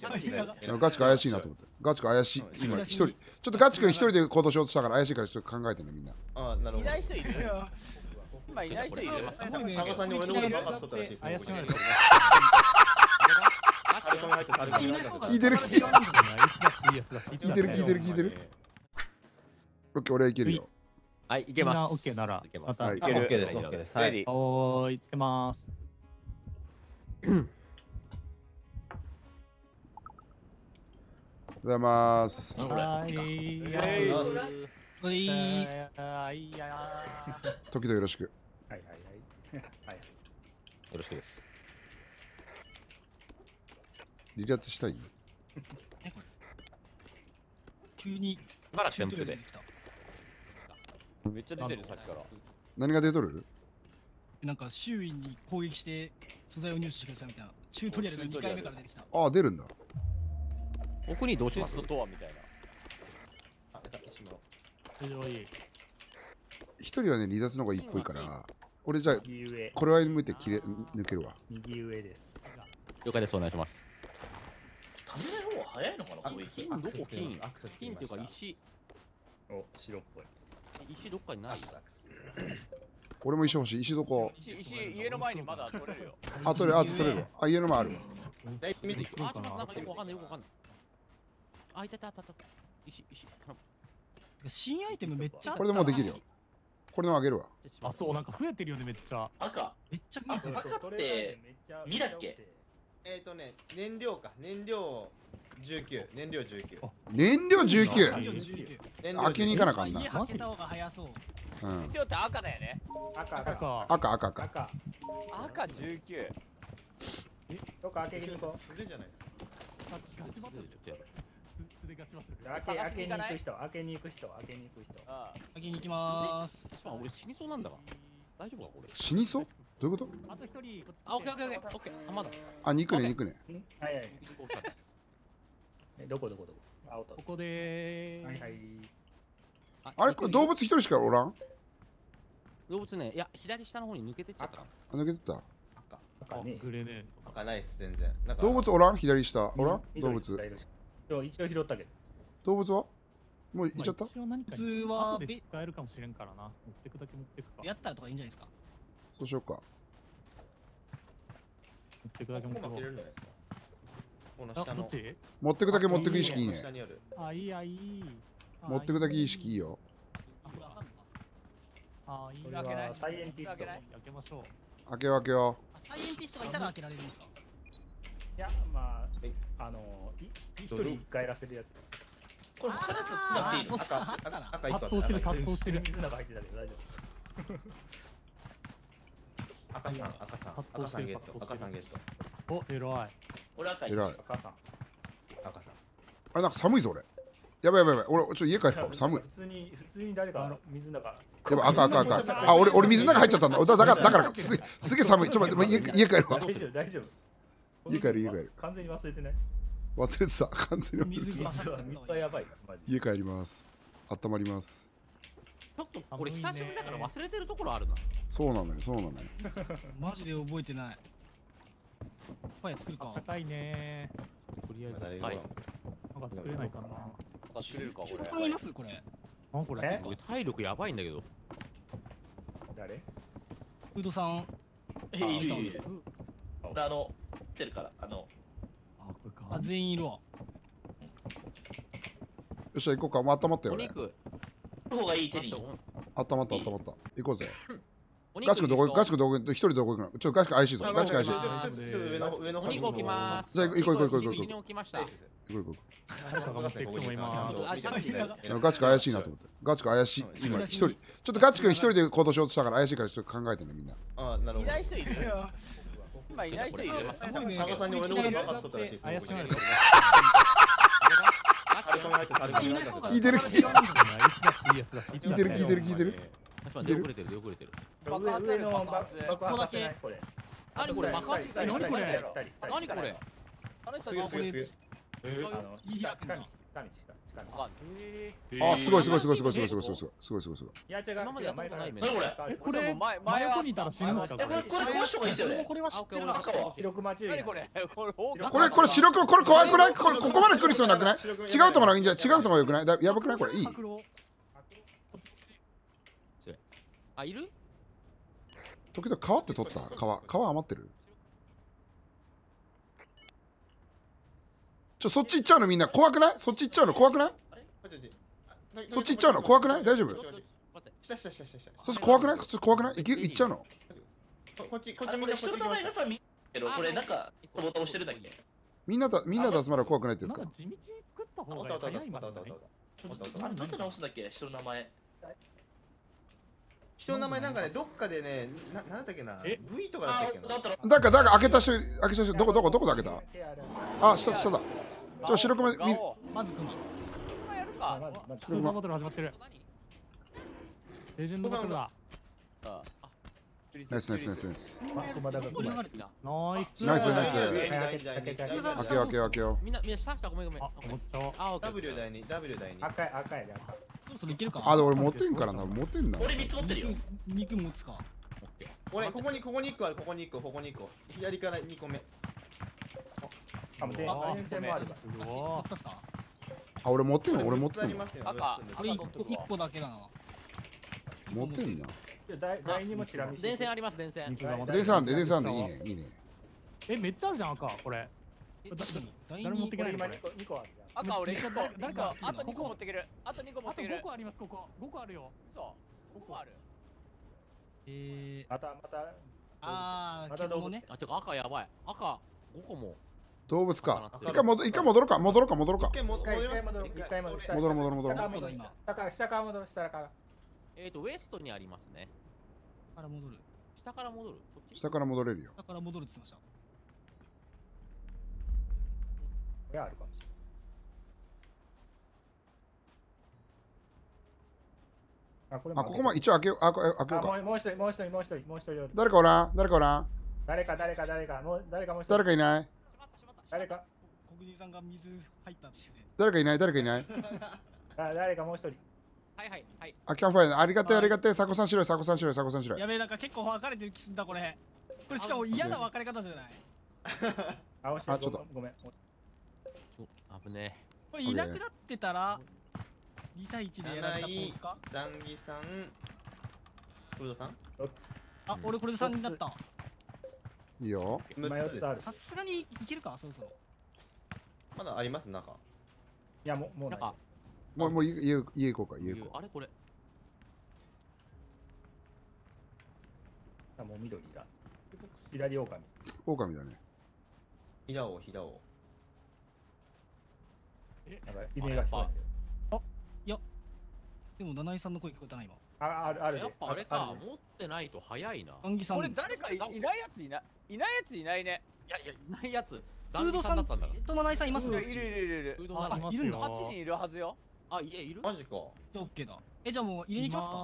ガチか怪しいなと思って。ガチか怪しい。今一人。ちょっとガチ君一人で行動しようとしたから怪しいからちょっと考えてね、みんな。ああ、なるほど。いない人いるよ。今いない人いるよ。すごいね。佐賀さんに俺のことバカっとったらしいです。怪しくないです。聞いてる聞いてる聞いてる聞いてる聞いてる。オッケー、俺いけるよ。はい、いけます。オッケーなら。いけます。オッケーです。オッケーです。はい。おーい、つけます。おはようございます。時々よろしく。はいはいはい。よろしくです。離脱したい？急に。まだ潜伏で。めっちゃ出てるさっきから。何が出とる？なんか周囲に攻撃して素材を入手してくださいみたいな。チュートリアルが2回目から出てきた。ああ出るんだ。奥にどうします？ドアみたいな。あ、出た。一番。非常に。一人はね離脱の方がいいっぽいから。俺じゃあこれは向いて切れ抜けるわ。右上です。了解です、お願いします。ためない方が早いのかな。金どこ？金っていうか石。お、白っぽい。石どっかにない。俺も石欲しい。石どこ？石家の前にまだ取れるよ。あ、取れる。あ、取れる。あ、家の前ある。大体見てくるかな。なんかよくわかんない。よくわかんない。あ、いたいたいたいた。石。新アイテムめっちゃ。これでもうできるよ。これのあげるわ。あ、そうなんか増えてるよねめっちゃ。赤。めっちゃ増えてる。赤って2だっけ？燃料か。燃料19。燃料19。燃料19。開けに行かなかんな。開けた方が早そう。燃料って赤だよね。赤。赤19。どっか開けに行こう。素手じゃないですか。ガチバトルちょっとやる。開けに行きまーす。俺死にそうなんだわ。大丈夫かこれ。死にそう？どういうこと？あと一人。あ、オッケーオッケーオッケー。あ、まだ。あ、肉ね。はいはい。どこ。ここでー。はい。あれこれ動物一人しかおらん？動物ね、いや左下の方に抜けてっちゃった。あ、抜けてった。赤ないっす全然。動物おらん？左下おらん？動物。一応拾ったけど。動物は？もう行っちゃった？普通は後で使えるかもしれんからな。持ってくだけ持ってくか。やったらとかいいんじゃないですか。そうしようか。持ってくだけ持ってく。どっち？持ってくだけ持ってく意識いいね。あ、いいやいい。持ってくだけ意識いいよ。あ、いいわけない。サイエンティスト。開けましょう。開けよ。サイエンティストがいたら開けられるんですか？いや、まあ、一人一回やらせるやつ。これ、2つって赤いから。殺到してる。水の中入ってたけど、大丈夫。赤さんゲット。お、偉い。俺赤い。赤さん。あれ、なんか寒いぞ、俺。やばい。俺、ちょっと家帰った。俺、寒い。普通に誰か、水の中。やばい、赤。あ、俺、水の中入っちゃったんだ。だから、すげえ寒い。ちょっと待って、家帰るわ。大丈夫。家帰る。完全に忘れてない。完全に忘れてた。やばい。家帰ります。温まります。ちょっとこれ久しぶりだから忘れてるところあるな。そうなのよ。マジで覚えてない。パイ作るか。高いね。とりあえず。はい。なんか作れないかな。作れるかこれ。使いますこれ。あこれ。体力やばいんだけど。誰？ウドさん。いる。来てるからあ全員いるわ。よっしゃ行こうか。温まったよね。お肉方がいい。手に温まった行こうぜ。ガチ君どこ一人どこ行くの？ちょっとガチ君怪しいぞ。上の方に置きまーす。じゃあ行こう。ガチ君怪しいなと思って。ガチ君怪しい。今一人ちょっとガチ君一人で行動しようとしたから怪しいからちょっと考えてねみんな。あなるほど。いない人いるよ。いない人いる。佐賀さんに俺のことバカっとったらしいです。聞いてる。何これ。あ、すごいすごいすごいすごいすごいすごいすごいすごいすごいすごいすごい。今までやったことないね。これ真横にいたら死ぬんですか。これこうした方がいいですよね。これは知ってるな。赤は。これ白黒これ怖くない？ここまで来る必要なくない？違うとこがいいんじゃない？違うとこがよくない？やばくないこれいい？あ、いる？時々川って取った？川余ってる？そっち行っちゃうのみんな怖くない？そっち行っちゃうの怖くない？そっち行っちゃうの怖くない？大丈夫？そっち怖くない？普通怖くない？行っちゃうの？みんなで集まるの怖くないって言うんですか？地道に作った方が早いまでない？どうやって直すんだっけ？人の名前。人の名前なんかね、どっかでね、なんだっけな、V とかだったっけな。だから開けた人、どこで開けた？あ、下だ。ちょ、白熊見る。まず熊。スーパーバトル始まってる。レジェンドバトルだ。ナイスナイスナイスナイス。ナイス。開けよう。みんな下ごめんごめん。あ、もっと。W 第2、W 第2。赤いで赤。それいけるかな。あ、俺持てんからな、持てんな。俺3つ持ってるよ。肉持つか。俺ここに1個ある、ここに1個。左から2個目。あ、もう全然あるか。あ、確か。あ、俺持てんの、赤。1個だけだな。持てんな。第2もチラ見して。電線あります、電線。電線でいいね。え、めっちゃあるじゃん赤これ。誰持ってけないのこれ。2個ある。赤俺誰かあと2個持ってける。あと5個あります。5個あるよ。5個ある。また動物ね。あ、てか赤やばい。赤5個も。動物か。一回戻ろうか。戻る。下から戻る下から。ウエストにありますね。から戻る。下から戻れるよ。下から戻るって言いました。これあるかもしれない。あ、ここも一応開けようか。もう一人。誰かおらん。誰か。誰かいない。誰か。黒人さんが水入ったんですよね。誰かいない。誰かもう一人。はい。あ、キャンファイアありがてえ。サコさん白い。やべえ、なんか結構分かれてる気すんだこれ。これしかも嫌な分かれ方じゃない。あ、ちょっとごめん。危ねえ。これいなくなってたら。2対1でやられたんですか？ダンギさん、フードさん。あ、俺これで3になった。いいよ。さすがにいけるか、そろそろ。まだあります中。いやもう中。もう家行こうか、家行こう。あれこれ。あ、もう緑だ。左狼。狼だね。左王。やばい。イメが光ってる。いや、でも七井さんの声聞こえたな今。ある。やっぱあれか、持ってないと早いな。ダンギさん。これ誰かいないやついないね。いないやつ。フードさんと七井さんいますね。いる。フードさんいますよ。いるんだ。8人いるはずよ。あ、いやいる。マジか。じゃオッケーだ。え、じゃあもう入れに行きますか。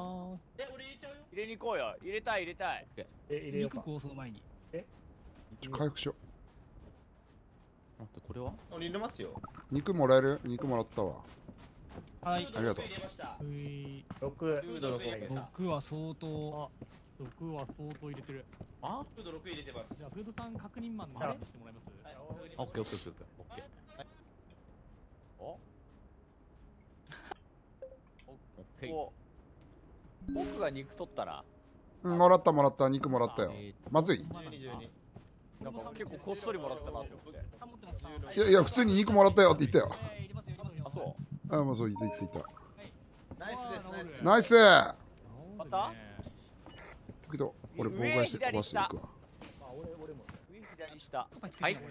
俺入れちゃうよ。入れに行こうよ。入れたい。肉食おうその前に。回復しよう。待ってこれは？俺入れますよ。肉もらえる？肉もらったわ。はい、ありがとう。6は相当。6は相当入れてる。あ、フード6入れてます。じゃあフードさん確認マンのしてもらえます？オッケー。お。僕が肉取ったな。もらった肉もらったよ。まずい？結構こっそりもらったなって思って。いや普通に肉もらったよって言ったよ。あ、そう。あ、もうそういた。ナイス。また。けど俺妨害していくわ。はい。そ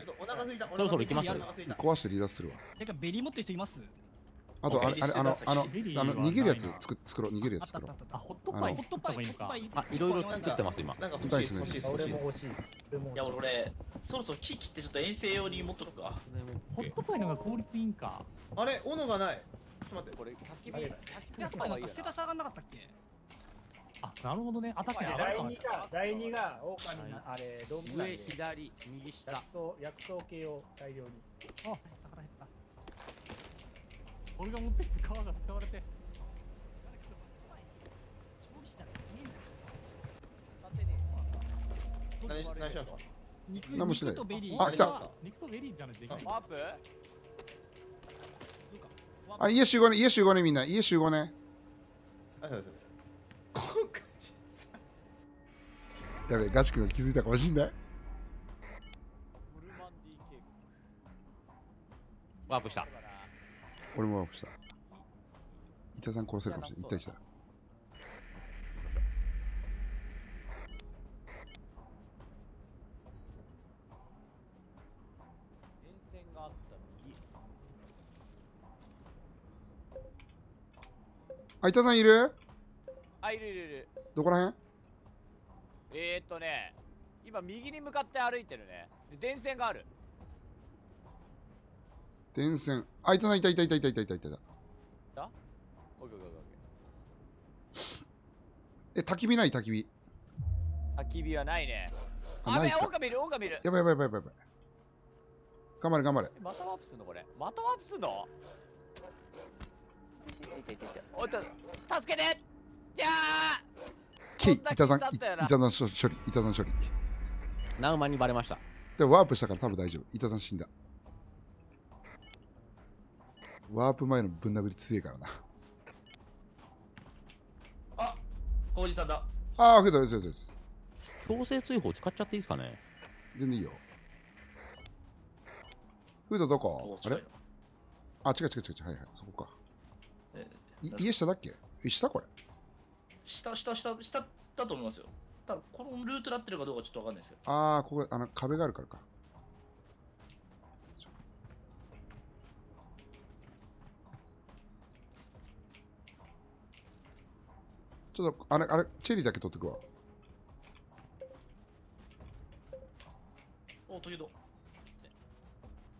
ろそろ行きます。壊して離脱するわ。なんかベリー持ってる人います？あとあの逃げるやつ作ろう。あ、ホットパイあ、いろいろ作ってます今。欲しい。いや俺そろそろ木切ってちょっと遠征用に持っとくか。ホットパイのが効率いいんか。あれ斧がない。ちょっと待ってこれ100キロなんか捨てた差がなかったっけ？あ、なるほどね。あ、確かに第2が狼のあれ動物なんで。上左右下。薬草系を大量に。あ、だから減った。俺が持ってきた皮が使われて。何しようか。何もしない。あ、来た。あ、家集合ね、家集合ね、みんな、家集合ね。やべえ、ガチ君が気づいたかもしんない。ワープした。俺もワープした。伊田さん殺せるかもしれない。一体した。あ、伊田さんいる？あ、いるいるいる。どこら辺？今右に向かって歩いてるね。で、電線がある。電線。あ、伊田さんいたいたいたいたいたいたいた。だ？オッケーオッケーオッケー。焚き火ない？焚き火。焚き火はないね。あ、ない。狼いる、狼いる。やばいやばいやばいやばい。頑張れ頑張れ。またワープすんのこれ。またワープすんの？おっと、助けて！じゃあ！ケイ、伊田さん処理。ナウマにバレました。でもワープしたから多分大丈夫。伊田さん死んだ。ワープ前のぶん殴り強いからな。あ、浩二さんだ。ああ、ふだですです。強制追放使っちゃっていいですかね？全然いいよ。ふだどこ？あれ？あ、違う。はいはい、そこか。家下だっけ？下これ？下だと思いますよ。ただこのルートになってるかどうかちょっとわかんないですけど。ああ、ここあの壁があるからか。ちょっとあれチェリーだけ取ってくわ。お、トゲド。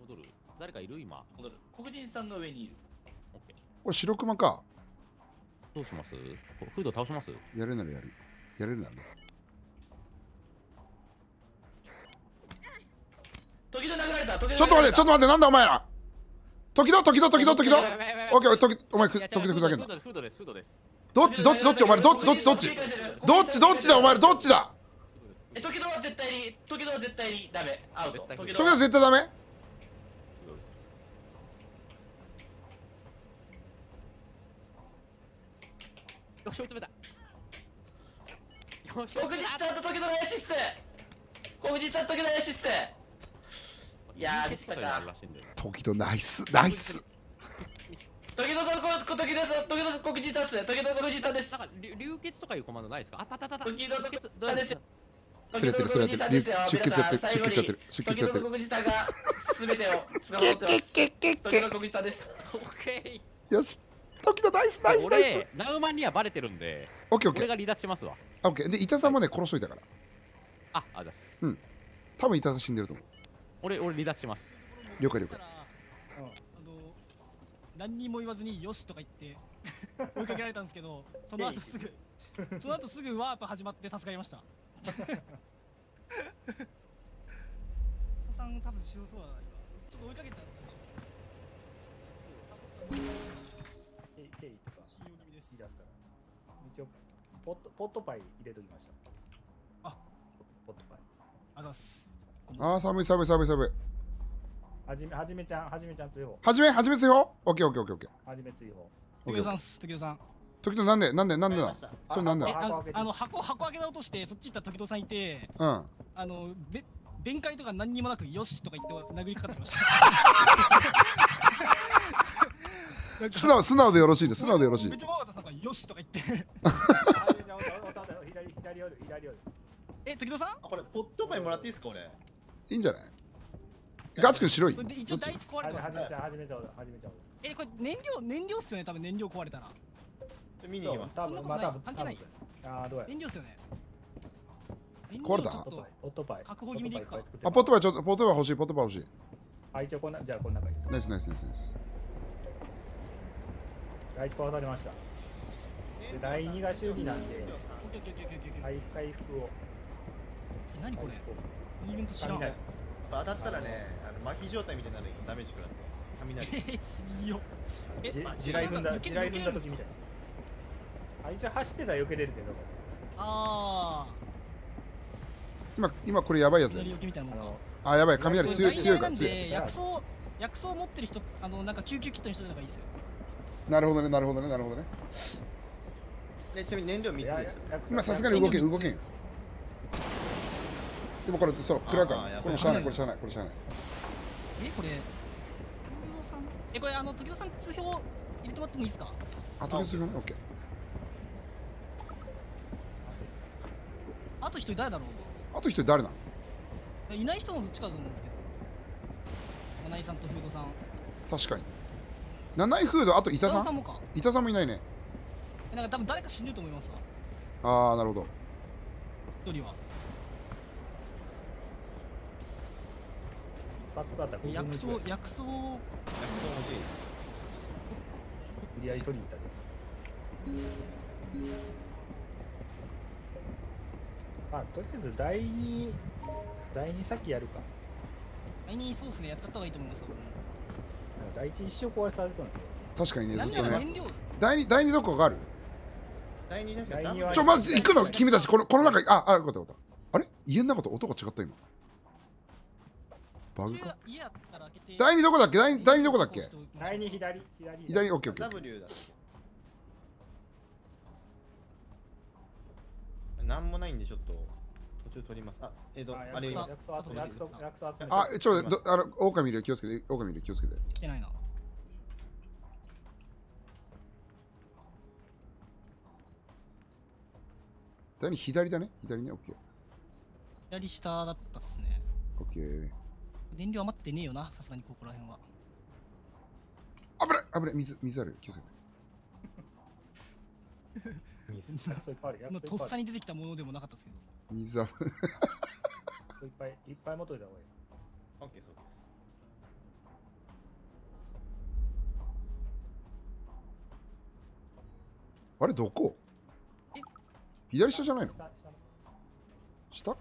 戻る。誰かいる今。戻る。黒人さんの上にいる。オッケー。これ白熊か。どうします？フード倒します？やるならやる。やれるなら。時々殴られた。ちょっと待って、なんだお前ら。時々。オッケー、お前時々ふざけんな。フードです、フードです。どっちお前らどっちだお前らどっちだ。時々は絶対にダメ。アウト。時々は絶対ダメ。よし追い詰めた。黒人さんと時の怪しいっす。黒人さんと時の怪しいっす。いやー、でしたか。時のナイス。時の黒人さんっす。時の黒人さんです。流血とかいうコマンドないですか？あたたた。時の黒人さんです。すれてる。出血やってる。時の黒人さんがすべてをつかまってます。時の黒人さんです。オッケー。よし。時のナイス。俺ナウマンにはバレてるんで、オッケー。俺が離脱しますわ。オッケー。で伊田さんもね殺しといたから。あです。うん。多分伊田さん死んでると思う。俺離脱します。了解。何にも言わずによしとか言って追いかけられたんですけど、その後すぐワープ始まって助かりました。おさん多分強そうだな。ちょっと追いかけてたんですけど。一応ポットパイ入れときました。あ、ポットパイ。あ、寒い。はじめちゃん追放。はじめ追放。オッケー。はじめ追放。時戸さん。時戸なんでだ。それなんだ。箱開けた落としてそっち行った時戸さんいて。うん。弁解とか何にもなくよしとか言って殴りかかってました。素直でよろしいです。めっちゃ怖かった。なんかよしとか言って。左寄る。時戸さん？これポットパイもらっていいですか？俺。いいんじゃない？ガチ君白い。一応第一壊れてます。始めちゃう。これ燃料っすよね。多分燃料壊れたら。見に行きます。多分関係ない。どうや。燃料っすよね。壊れた。ポットパイ。確保気味でいくか。ポットパイ欲しい。一応こんな感じ。ナイス。第1個渡りました。第2が修理なんで、回復を。何これ？イベントしない。当たったらね、麻痺状態みたいになるダメージ食らって。雷。強っ。え、地雷踏んだ、地雷踏んだ時みたいな。あ、一応走ってたら避けれるけど。ああ。今これやばいやつや。あ、やばい、雷強いから強い。薬草持ってる人、なんか救急キットにしといた方がいいですよ。なるほどね、なるほどね、なるほどね。ちなみに燃料3つです。今さすがに動けん。でもこれそう暗いから、これしゃあない。え、これ時戸さん通票入れてもらってもいいですか？あ、時戸するの？オッケー。あと一人誰だろう？あと一人誰なの？いない人のどっちかだと思うんですけど。七井さんとフードさん。確かに。七井フード、あと板さんもいないね。なんか多分誰か死んでると思いますわ。ああ、なるほど。一人は。薬草欲しい。無理やり取りに行ったね。まあ、とりあえず第2先やるか。第2ソースでやっちゃった方がいいと思うんですよ。第1一生壊されそうな。確かにね、ずっとね。第2どこがある？第2確かに。まず行くの君たち、この中。あ、よかった。あれ？家の中と音が違った今。バグか。第2どこだっけ？第2どこだっけ？第2左。オッケーオッケー。W だ。なんもないんでちょっと途中取ります。あ、あれあ、ちょっと待って、狼いるよ、気をつけて。来てないな。左だね、左ね、オッケー。左下だったっすね。オッケー。燃料余ってねえよな、さすがにここら辺は。危ない、水ある、気をつけて。とっさに出てきたものでもなかったですけど。水ある。いっぱい持っといた方がいい。オッケー、そうです。あれ、どこ？左下じゃないの？下？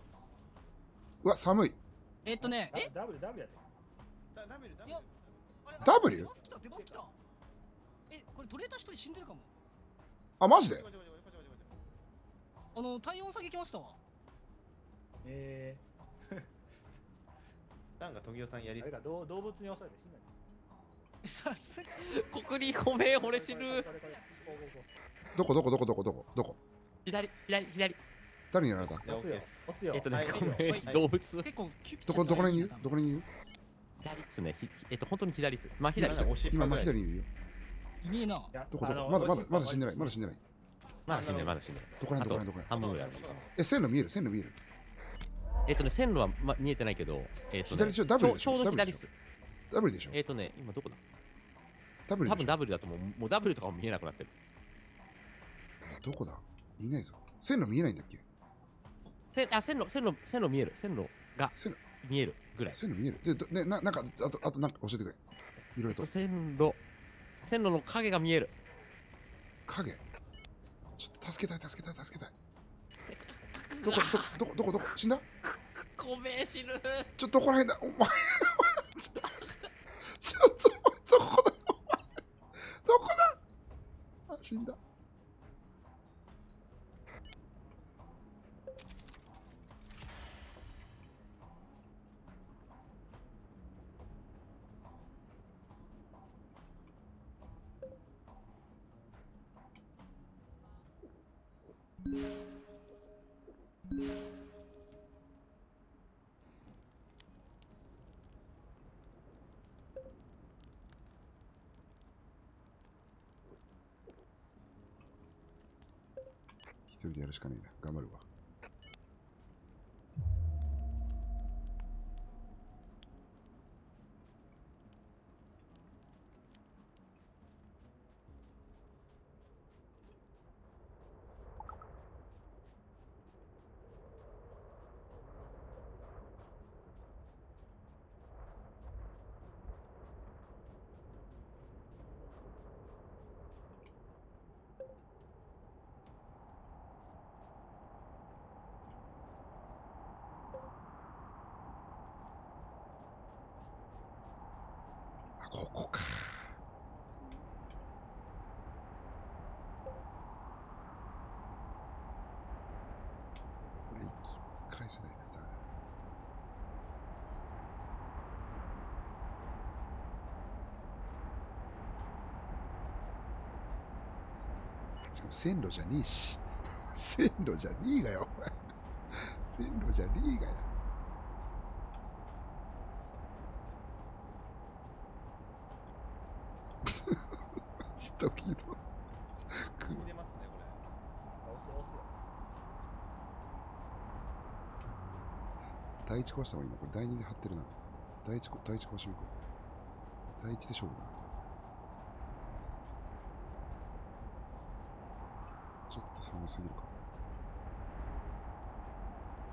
うわ、寒い。ダブルやで。ダブル？出番来た。え、これトレーター一人死んでるかも。あ、マジで？体温下げきましたわ。なんか時代さんやりすぎ。動物に襲われて死んだ。さすが。国立ごめん、俺死ぬ。どこ。左。誰にやられた？ね、動物。どこにいる？左っすね。本当に左っす。ま左。今ま左にいるよ。いいな。どこ。まだ死んでない。まだ死んでない。どこら辺。半分ぐらい。え、線路見える。線路は見えてないけど、左中ダブル。ちょうど左っす。ダブルでしょ。今どこだ？多分ダブルだと思う。もうダブルとかも見えなくなってる。どこだ？いないぞ。線路見えないんだっけ？線路見える。線路が見えるぐらい。線路見える。でね、なんかあとなんか教えてくれ。いろいろと。線路の影が見える。影。ちょっと助けたい。どこ死んだ？ごめん、死ぬ。ちょっとどこら辺だお前。ちょっとどこだ。あ、死んだ。一人でやるしかねえな。頑張るわ。ここか。しかも線路じゃねえし。線路じゃねえがよ。線路じゃねえがよ。ひときど。出ますね、これ。第一壊した方がいいな。これ第二で張ってるな。第一壊しようか。第一で勝負だ。ちょっと寒すぎるか。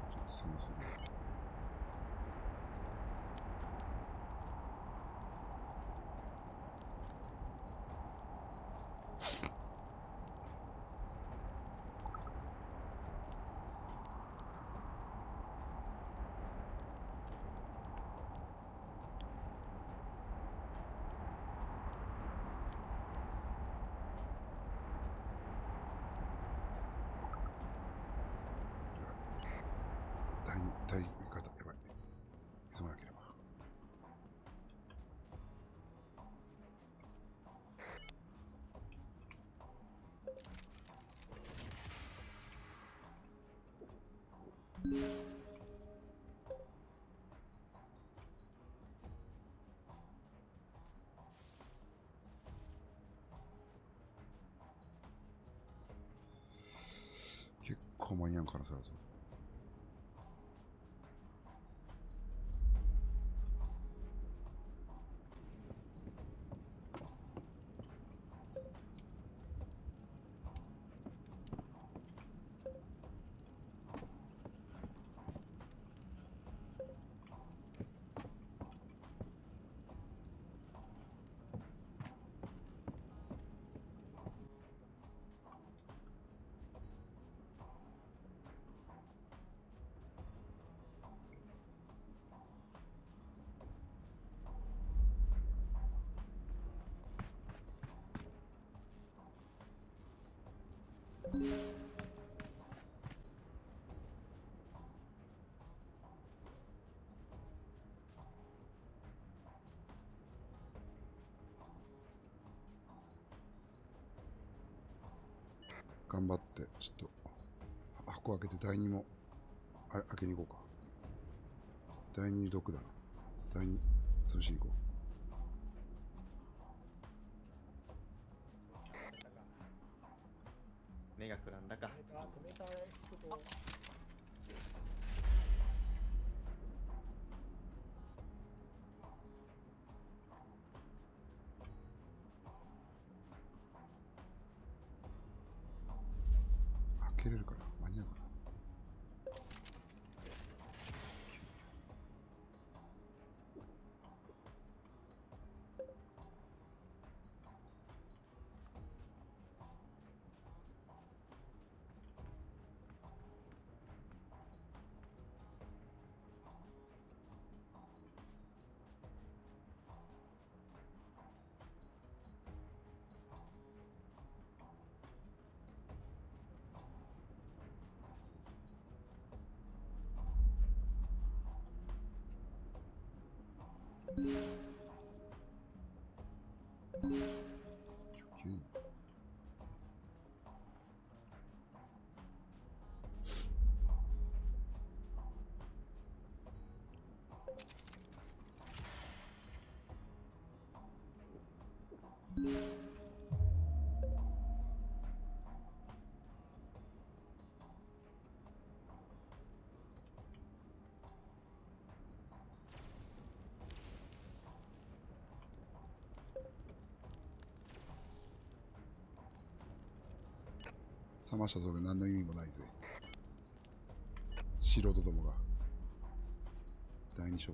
ちょっと寒すぎる。結構間に合う可能性あるぞ。頑張ってちょっと箱開けて第2もあれ開けに行こうか。第2毒だな。第2潰しに行こう。目がくらんだか。開けれるかな。間に合うかな。冷ましたぞれ何の意味もないぜ。素人どもが第2勝負だ。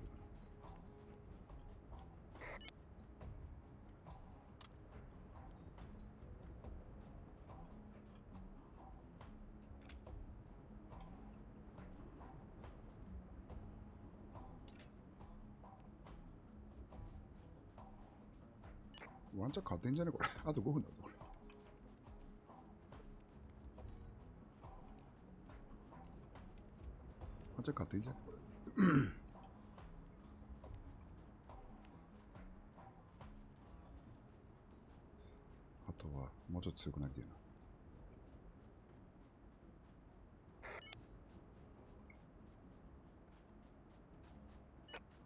ワンチャン勝てんじゃねこれ。あと5分だぞこれ。ワンチャン勝てんじゃねこれ。あとはもうちょっと強くなりたいな。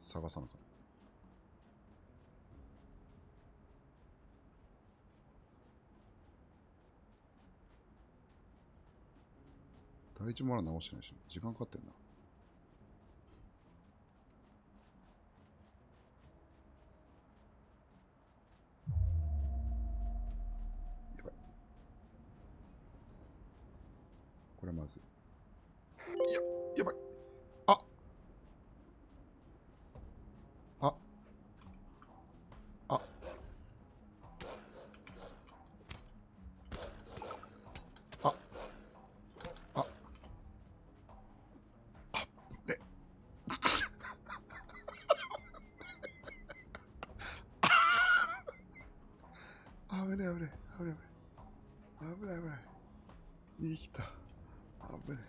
探さなかった。第一もまだ直してないし、時間かかってんな。やばい。これはまずい。やばい。危ない。逃げ切った。危ない。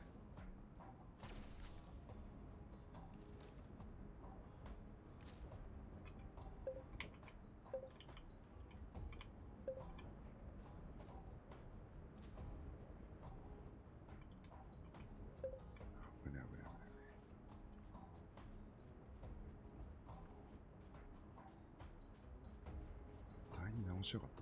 第二直しよかった。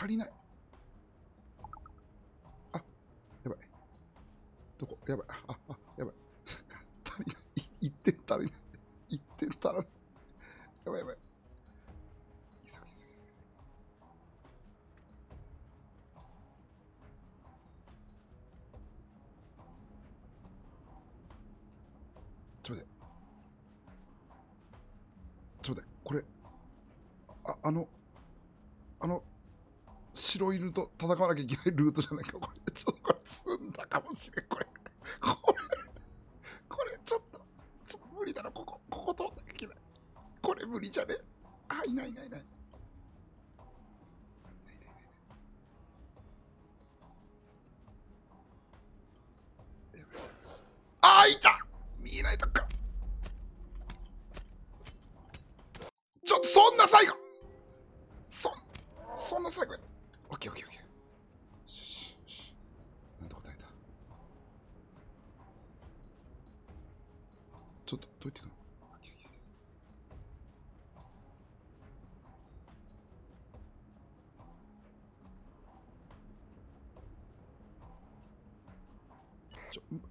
やばい。足りない。あ、やばい。どこやばい。あ、やばい。足りない。1点足りない。やばい。ちょっと待って、これ、あの、白犬と戦わなきゃいけないルートじゃないか、これ、ちょっとこれ、積んだかもしれん、これ、ちょっと無理だろ、ここ通んなきゃいけない。これ無理じゃね？あ、いない。あ、いた！見えないとか。ちょっとそんな最後。オッケー。よし。なんと答えた。ちょっとどうやっていくの？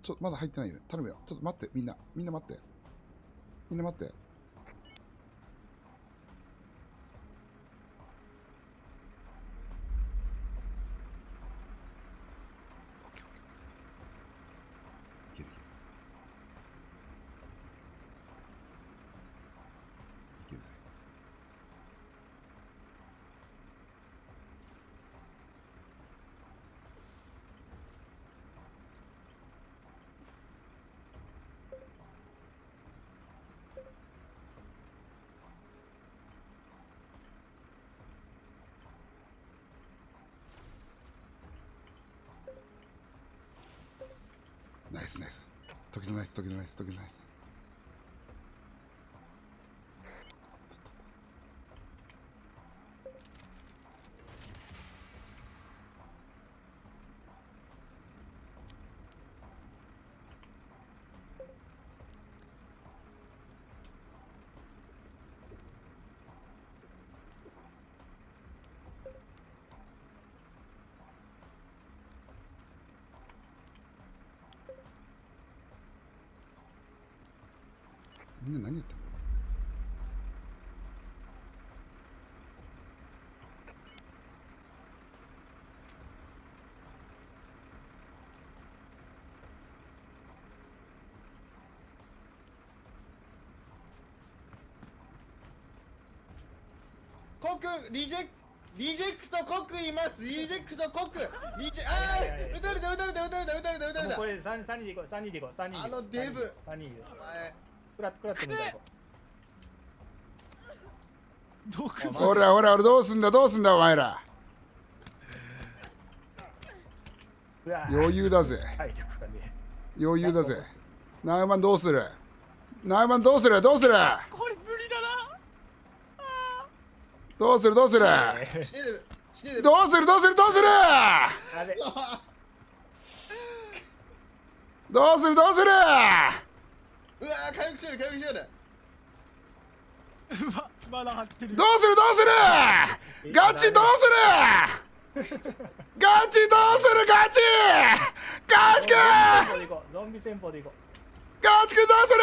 ちょっとまだ入ってないよね。頼むよ。ちょっと待って、みんな待って。いけるぜ。ナイス。時のナイス。みんな何言ってんの？コクリジェリジェクトコクいます。リジェクトコク、リジェ、あー撃たれた撃たれた撃たれた撃たれた撃たれた。これ3人でいこう、3人でいこう、3人で、あのデブ3人でクラックラッと見たいこう。ほらほらほら、どうすんだどうすんだお前ら、余裕だぜ余裕だぜ。ナウマンどうする、ナウマンどうするどうする、これ無理だな、どうするどうするどうするどうするどうするどうするどうする。うわー回復してる回復してる。うわまだ張ってる。どうするどうする、ガチどうする、ガチどうする、ガチガチくん、ゾンビ戦法でいこう。ガチ君どうする、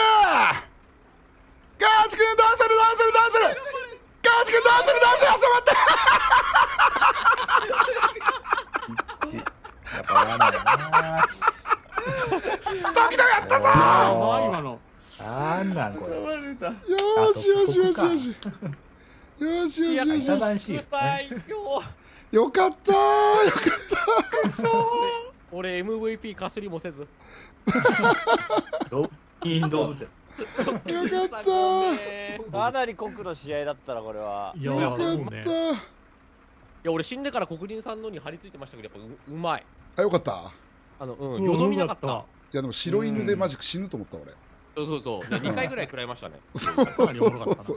ガチ君どうするどうするどうする、ガチ君どうするどうする、あそ待って時々やったぞー。今のなんなんこれ、よしよしよしよしよしよしよしよしよかったー、よかったー。俺 MVP かすりもせずインド物よかったー。かなり国の試合だったらこれはよかった。いや俺死んでから黒人さんのに張り付いてましたけどやっぱ うまい。あよかった、あのうんよどみなかった。いやでも白犬でマジック死ぬと思った俺。そうそうそう2回ぐらい食らいましたねそうそうそう、終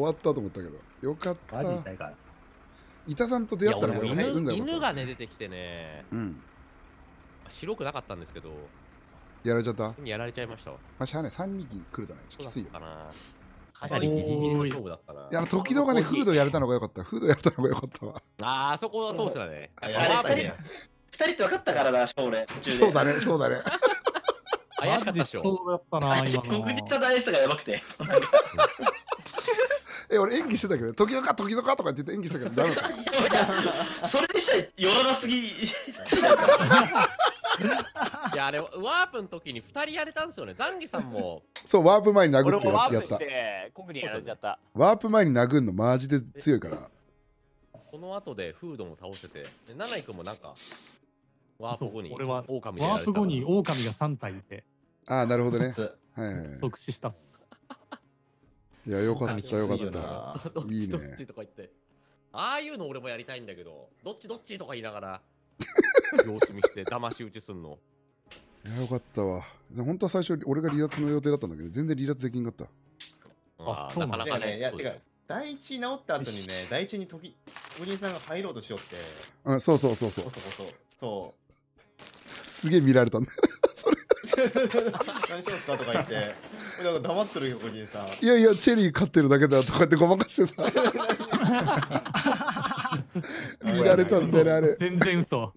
わったと思ったけどよかった。マジ痛いから伊田さんと出会ったらもう犬がね出てきてね、うん白くなかったんですけどやられちゃった、やられちゃいましたわ。まあしゃあね3匹来るとねきついよ、かなりギリギリの勝負だったな。いや時々がねフードやれたのがよかった、フードやれたのがよかったわ。ああそこはそうっすよね、2人って分かったからな勝利途中で。そうだねそうだね怪しかったでしょ。そうだったな今の国立た大したがやばくてえ俺演技してたけど時々か時々かとか言って演技したけどダメだったそれにしてはよらなすぎいやあれワープの時に2人やれたんですよね。ザンギさんもそうワープ前に殴ってやった、俺もワープしてコグにやられちゃった。ワープ前に殴んのマジで強いから、この後でフードも倒せてナナイ君もなんかワープ後に狼でやられた。ワープ後に狼が3体いて、ああなるほどね即死したっす。いやよかったよかった、いいね。ああいうの俺もやりたいんだけど、どっちどっちとか言いながら様子見して騙し打ちすんの。いやよかったわ。本当は最初俺が離脱の予定だったんだけど全然離脱できんかった。あなかなかね。いやてか第一治った後にね第一に時おじいさんが入ろうとしよって、うんそうそうそうそうそうすげえ見られたんだよそれ何しますかとか言ってなんか黙ってるよおじいさん。いやいやチェリー飼ってるだけだとかってごまかしてた見られたんだよあれ。全然嘘。